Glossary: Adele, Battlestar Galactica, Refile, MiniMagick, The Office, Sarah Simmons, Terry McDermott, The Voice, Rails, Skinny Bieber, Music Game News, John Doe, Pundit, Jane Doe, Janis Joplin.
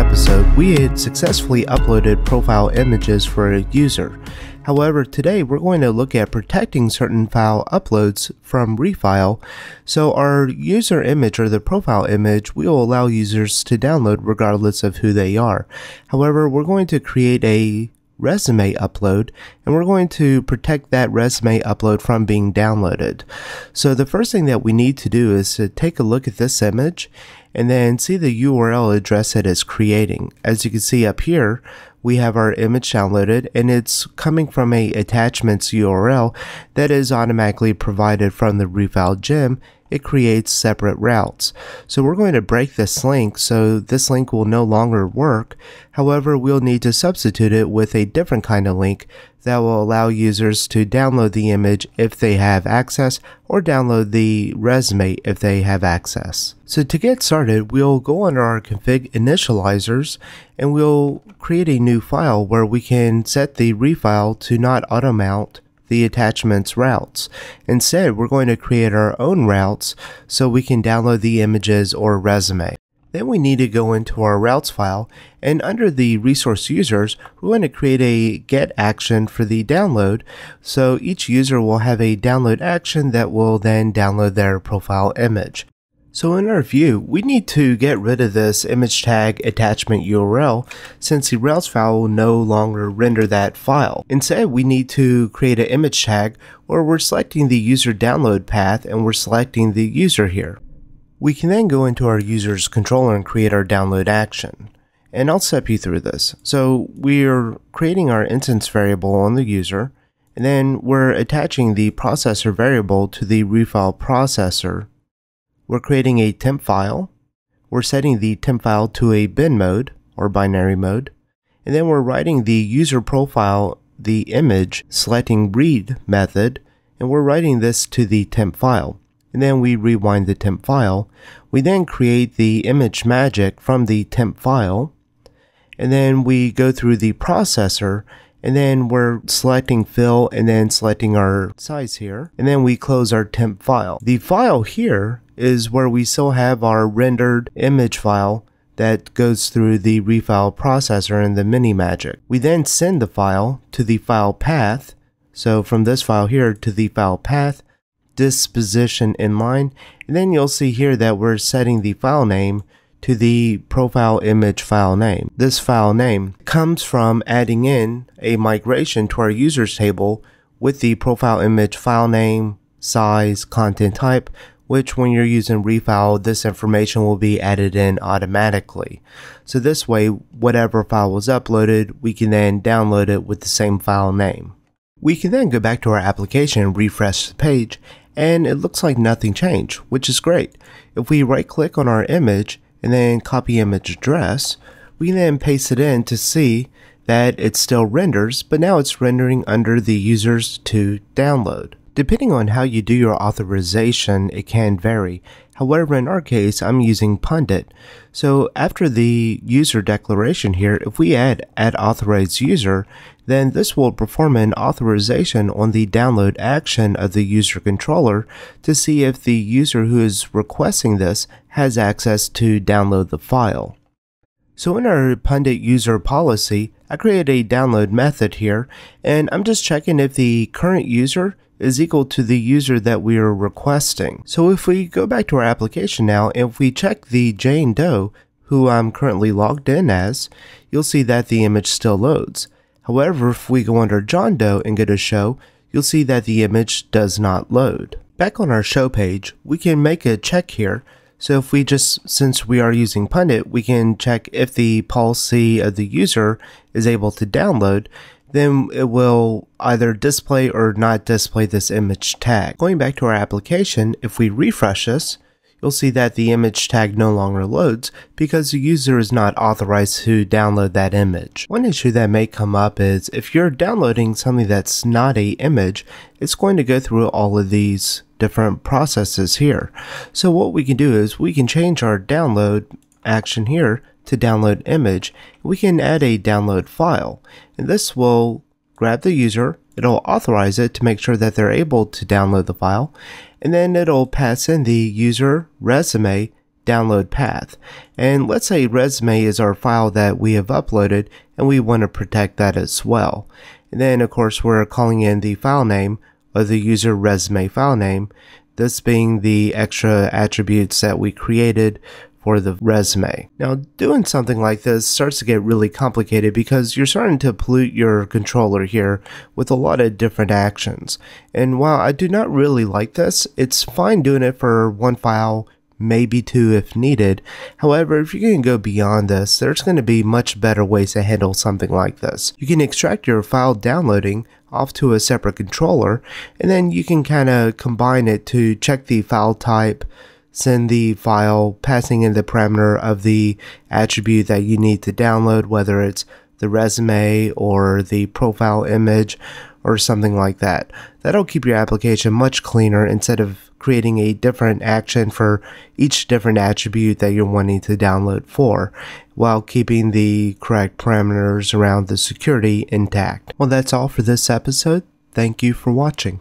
episode, we had successfully uploaded profile images for a user. However, today we're going to look at protecting certain file uploads from Refile. So our user image or the profile image we will allow users to download regardless of who they are. However, we're going to create a resume upload, and we're going to protect that resume upload from being downloaded. So the first thing that we need to do is to take a look at this image and then see the URL address it is creating. As you can see up here, we have our image downloaded and it's coming from a attachments URL that is automatically provided from the Refile gem. It creates separate routes. So we're going to break this link so this link will no longer work. However, we'll need to substitute it with a different kind of link that will allow users to download the image if they have access or download the resume if they have access. So to get started, we'll go under our config initializers and we'll create a new file where we can set the refile to not auto mount the attachments routes. Instead, we're going to create our own routes so we can download the images or resume. Then we need to go into our routes file, and under the resource users, we're going to create a get action for the download. So each user will have a download action that will then download their profile image. So in our view, we need to get rid of this image tag attachment URL since the Rails file will no longer render that file. Instead, we need to create an image tag where we're selecting the user download path and we're selecting the user here. We can then go into our user's controller and create our download action. And I'll step you through this. So we're creating our instance variable on the user, and then we're attaching the processor variable to the refile processor. We're creating a temp file, we're setting the temp file to a bin mode or binary mode, and then we're writing the user profile, the image, selecting read method, and we're writing this to the temp file. And then we rewind the temp file. We then create the MiniMagick from the temp file, and then we go through the processor, and then we're selecting fill and then selecting our size here, and then we close our temp file. The file here is where we still have our rendered image file that goes through the refile processor in the MiniMagick. We then send the file to the file path, so from this file here to the file path, disposition inline, and then you'll see here that we're setting the file name to the profile image file name. This file name comes from adding in a migration to our users table with the profile image file name, size, content type, which when you're using refile, this information will be added in automatically. So this way, whatever file was uploaded, we can then download it with the same file name. We can then go back to our application and refresh the page, and it looks like nothing changed, which is great. If we right click on our image, and then copy image address, we can then paste it in to see that it still renders, but now it's rendering under the users to download. Depending on how you do your authorization, it can vary. However, in our case, I'm using Pundit. So after the user declaration here, if we add authorized user, then this will perform an authorization on the download action of the user controller to see if the user who is requesting this has access to download the file. So in our Pundit user policy, I created a download method here, and I'm just checking if the current user is equal to the user that we are requesting. So if we go back to our application now, if we check the Jane Doe, who I'm currently logged in as, you'll see that the image still loads. However, if we go under John Doe and go to show, you'll see that the image does not load. Back on our show page, we can make a check here. So if we just, since we are using Pundit, we can check if the policy of the user is able to download, then it will either display or not display this image tag. Going back to our application, if we refresh this, you'll see that the image tag no longer loads because the user is not authorized to download that image. One issue that may come up is if you're downloading something that's not an image, it's going to go through all of these different processes here. So what we can do is we can change our download action here to download image. We can add a download file, and this will grab the user, it'll authorize it to make sure that they're able to download the file, and then it'll pass in the user resume download path. And let's say resume is our file that we have uploaded and we want to protect that as well. And then of course we're calling in the file name of the user resume file name, this being the extra attributes that we created for the resume. Now, doing something like this starts to get really complicated because you're starting to pollute your controller here with a lot of different actions. And while I do not really like this, it's fine doing it for one file, maybe two if needed. However, if you're going to go beyond this, there's going to be much better ways to handle something like this. You can extract your file downloading off to a separate controller, and then you can kind of combine it to check the file type, send the file, passing in the parameter of the attribute that you need to download, whether it's the resume or the profile image or something like that. That'll keep your application much cleaner instead of creating a different action for each different attribute that you're wanting to download for, while keeping the correct parameters around the security intact. Well, that's all for this episode. Thank you for watching.